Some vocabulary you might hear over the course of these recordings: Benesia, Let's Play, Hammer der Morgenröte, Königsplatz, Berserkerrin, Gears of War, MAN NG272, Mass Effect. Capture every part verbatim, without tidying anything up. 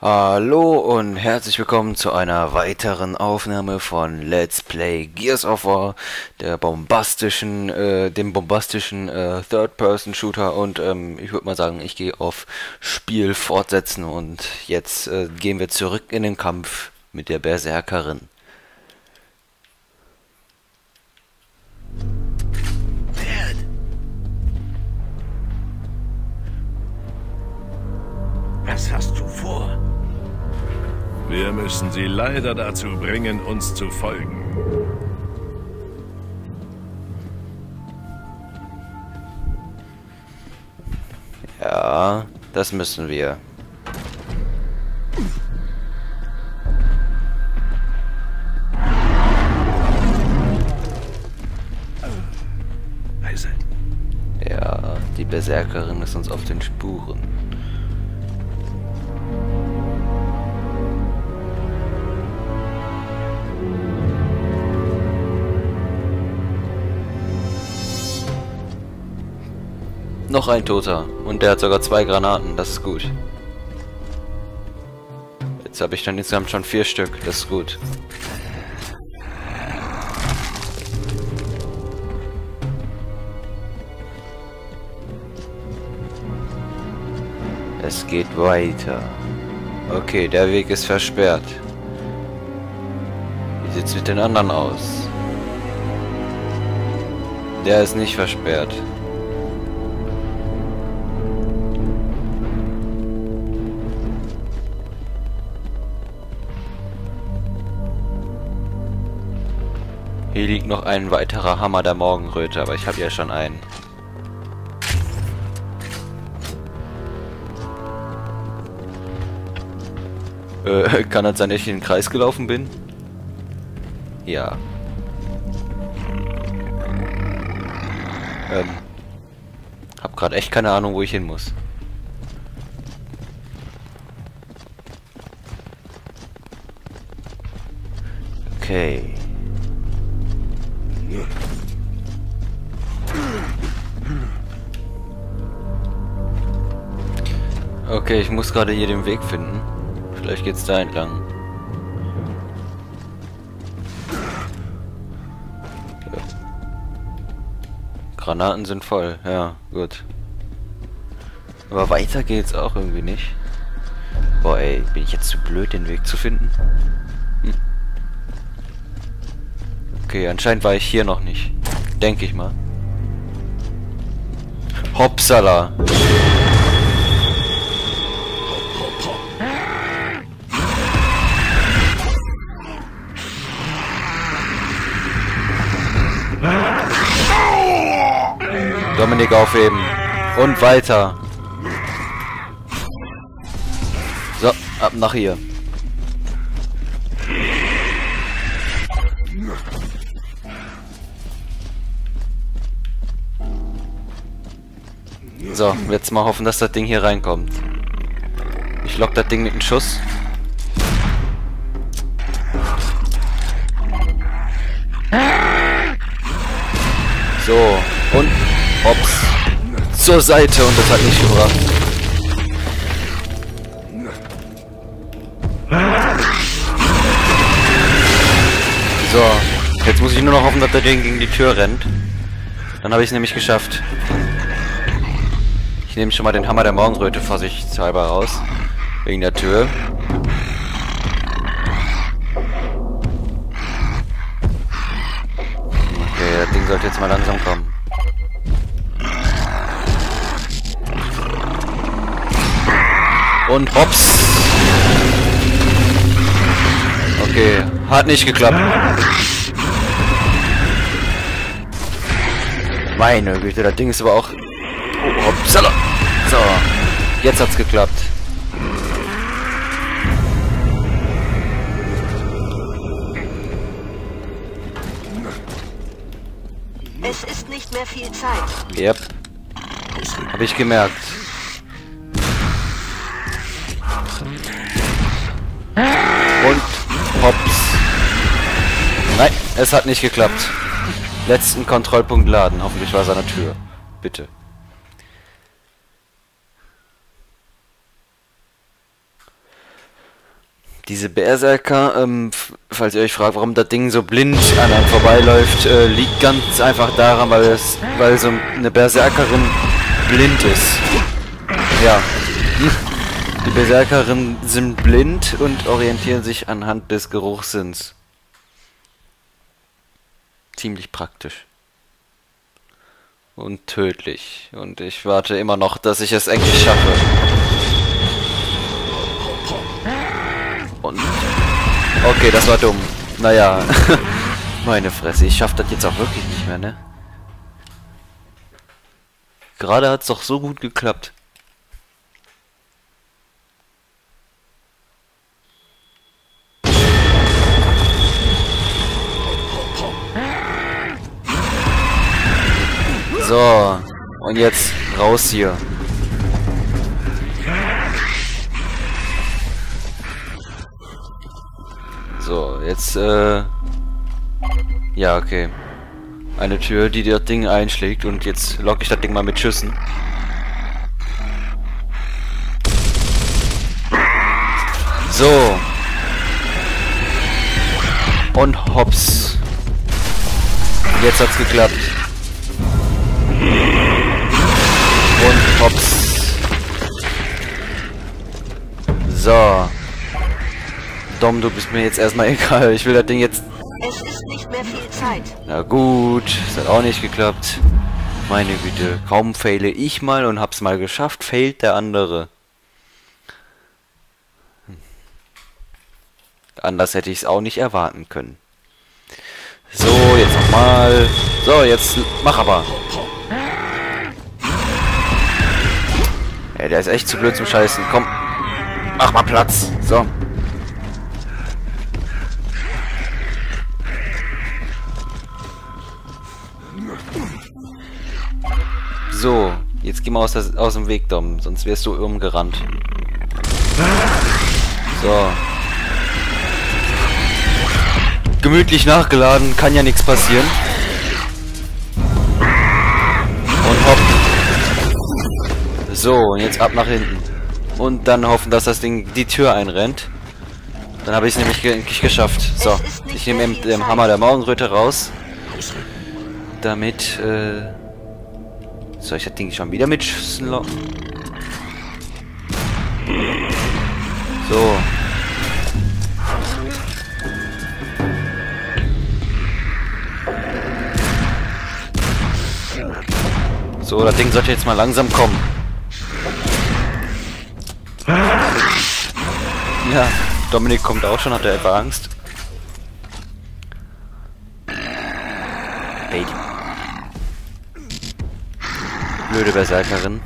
Hallo und herzlich willkommen zu einer weiteren Aufnahme von Let's Play Gears of War, der bombastischen, äh, dem bombastischen äh, Third-Person-Shooter, und ähm, ich würde mal sagen, ich gehe auf Spiel fortsetzen und jetzt äh, gehen wir zurück in den Kampf mit der Berserkerin. Was hast du vor? Wir müssen sie leider dazu bringen, uns zu folgen. Ja, das müssen wir. Leise. Ja, die Berserkerin ist uns auf den Spuren. Noch ein Toter. Und der hat sogar zwei Granaten. Das ist gut. Jetzt habe ich dann insgesamt schon vier Stück. Das ist gut. Es geht weiter. Okay, der Weg ist versperrt. Wie sieht's mit den anderen aus? Der ist nicht versperrt. Hier liegt noch ein weiterer Hammer der Morgenröte, aber ich habe ja schon einen. Äh, kann das sein, dass ich in den Kreis gelaufen bin? Ja. Ähm. Hab gerade echt keine Ahnung, wo ich hin muss. Okay. Okay, ich muss gerade hier den Weg finden. Vielleicht geht's da entlang. Ja. Granaten sind voll, ja, gut. Aber weiter geht's auch irgendwie nicht. Boah, ey, bin ich jetzt zu blöd, den Weg zu finden? Hm. Okay, anscheinend war ich hier noch nicht. Denke ich mal. Hopsala! Dominik aufheben. Und weiter. So, ab nach hier. So, jetzt mal hoffen, dass das Ding hier reinkommt. Ich lock das Ding mit einem Schuss. So, und hops, zur Seite, und das hat nicht gebracht. So, jetzt muss ich nur noch hoffen, dass der Ding gegen die Tür rennt. Dann habe ich es nämlich geschafft. Ich nehme schon mal den Hammer der Morgenröte vorsichtshalber raus. Wegen der Tür. Okay, das Ding sollte jetzt mal langsam kommen. Und hops! Okay, hat nicht geklappt. Meine Güte, das Ding ist aber auch... Oh, hopsala! So, jetzt hat's geklappt. Es ist nicht mehr viel Zeit. Yep. Hab ich gemerkt. Und hops. Nein, es hat nicht geklappt. Letzten Kontrollpunkt laden. Hoffentlich war es an der Tür. Bitte. Diese Berserker, ähm, falls ihr euch fragt, warum das Ding so blind an einem vorbeiläuft, äh, liegt ganz einfach daran, weil es, weil so eine Berserkerin blind ist. Ja. Die Berserkerinnen sind blind und orientieren sich anhand des Geruchssinns. Ziemlich praktisch. Und tödlich. Und ich warte immer noch, dass ich es endlich schaffe. Und okay, das war dumm. Naja. Meine Fresse, ich schaff das jetzt auch wirklich nicht mehr, ne? Gerade hat's doch so gut geklappt. So. Und jetzt raus hier. So, jetzt, äh... ja, okay. Eine Tür, die das Ding einschlägt. Und jetzt locke ich das Ding mal mit Schüssen. So. Und hops. Jetzt hat's geklappt. Und hops. So. Dom, du bist mir jetzt erstmal egal. Ich will das Ding jetzt... Es ist nicht mehr viel Zeit. Na gut, es hat auch nicht geklappt. Meine Güte, kaum faile ich mal und hab's mal geschafft, failt der andere. Hm. Anders hätte ich es auch nicht erwarten können. So, jetzt nochmal. So, jetzt mach aber. Ja, der ist echt zu blöd zum Scheißen. Komm, mach mal Platz. So. So, jetzt geh mal aus, das, aus dem Weg, Dom, sonst wärst du umgerannt. So. Gemütlich nachgeladen, kann ja nichts passieren. Und hopp. So, und jetzt ab nach hinten. Und dann hoffen, dass das Ding die Tür einrennt. Dann habe ich es nämlich endlich geschafft. So, ich nehme eben den Hammer der Morgenröte raus. Damit, äh... soll ich das Ding schon wieder mit Schüssen locken? So. So, das Ding sollte jetzt mal langsam kommen. Ja, Dominik kommt auch schon, hat er etwa Angst? Baby. Blöde Berserkerin.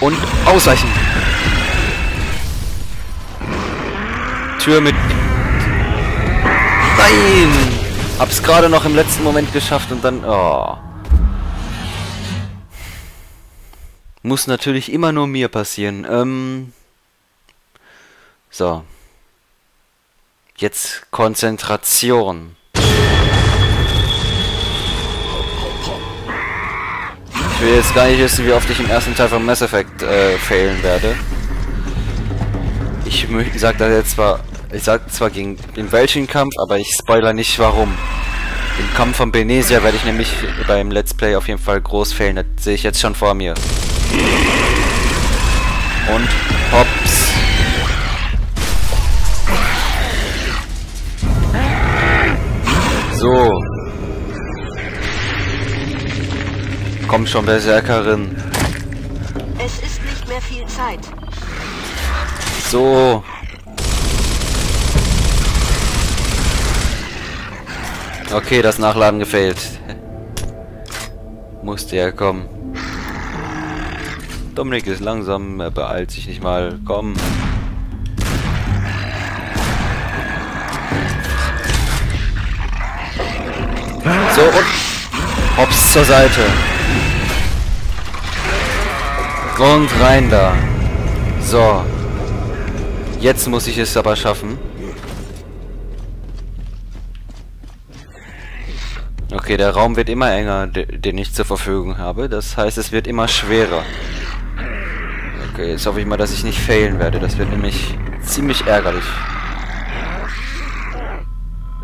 Und ausweichen. Tür mit... Nein! Hab's gerade noch im letzten Moment geschafft und dann... Oh. Muss natürlich immer nur mir passieren. Ähm... So. Jetzt Konzentration. Ich will jetzt gar nicht wissen, wie oft ich im ersten Teil von Mass Effect äh, failen werde. Ich sag das jetzt zwar, ich sag zwar gegen in welchen Kampf, aber ich spoiler nicht warum. Im Kampf von Benesia werde ich nämlich beim Let's Play auf jeden Fall groß failen. Das sehe ich jetzt schon vor mir. Und hops. So. Komm schon, Berserkerin. Es ist nicht mehr viel Zeit. So. Okay, das Nachladen gefällt. Musste ja kommen. Dominik ist langsam, er beeilt sich nicht mal. Komm. So, und hops zur Seite. Und rein da. So. Jetzt muss ich es aber schaffen. Okay, der Raum wird immer enger, den ich zur Verfügung habe. Das heißt, es wird immer schwerer. Okay, jetzt hoffe ich mal, dass ich nicht failen werde. Das wird nämlich ziemlich ärgerlich.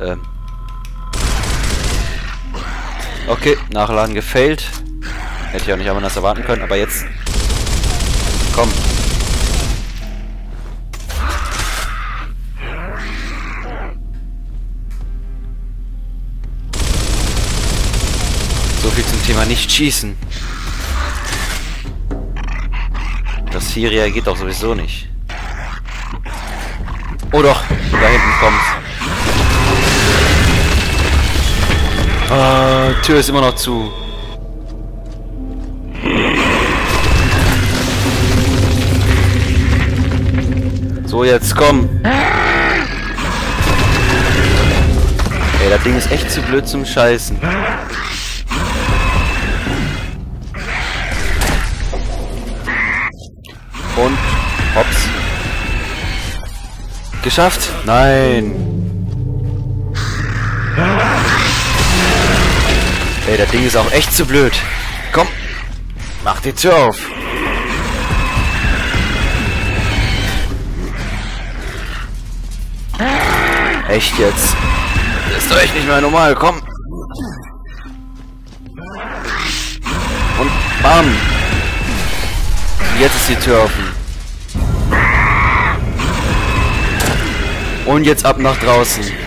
Ähm. Okay, Nachladen gefailt. Hätte ich auch nicht anders erwarten können, aber jetzt... Komm. So viel zum Thema nicht schießen. Das Syria geht doch sowieso nicht. Oh doch, da hinten kommt's. Ah, Tür ist immer noch zu. So, jetzt komm. Ey, das Ding ist echt zu blöd zum Scheißen. Und hops. Geschafft? Nein. Ey, das Ding ist auch echt zu blöd. Komm. Mach die Tür auf. Echt jetzt? Das ist doch echt nicht mehr normal. Komm. Und bam. Jetzt ist die Tür offen. Und jetzt ab nach draußen.